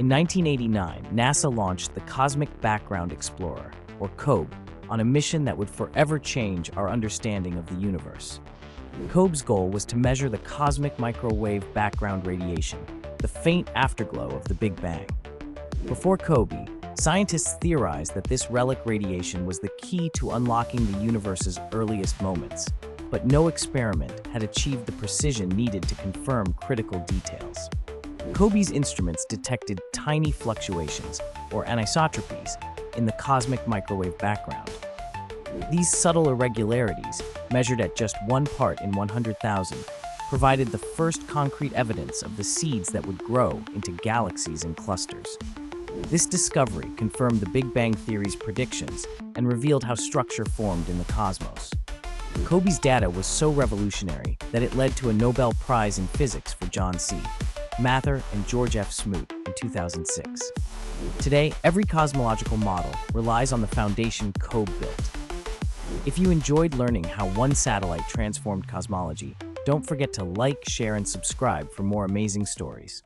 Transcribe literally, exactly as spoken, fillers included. In nineteen eighty-nine, NASA launched the Cosmic Background Explorer, or COBE, on a mission that would forever change our understanding of the universe. COBE's goal was to measure the cosmic microwave background radiation, the faint afterglow of the Big Bang. Before COBE, scientists theorized that this relic radiation was the key to unlocking the universe's earliest moments, but no experiment had achieved the precision needed to confirm critical details. COBE's instruments detected tiny fluctuations, or anisotropies, in the cosmic microwave background. These subtle irregularities, measured at just one part in one hundred thousand, provided the first concrete evidence of the seeds that would grow into galaxies and clusters. This discovery confirmed the Big Bang Theory's predictions and revealed how structure formed in the cosmos. COBE's data was so revolutionary that it led to a Nobel Prize in Physics for John C. Mather and George F. Smoot in two thousand six. Today, every cosmological model relies on the foundation COBE built. If you enjoyed learning how one satellite transformed cosmology, don't forget to like, share, and subscribe for more amazing stories.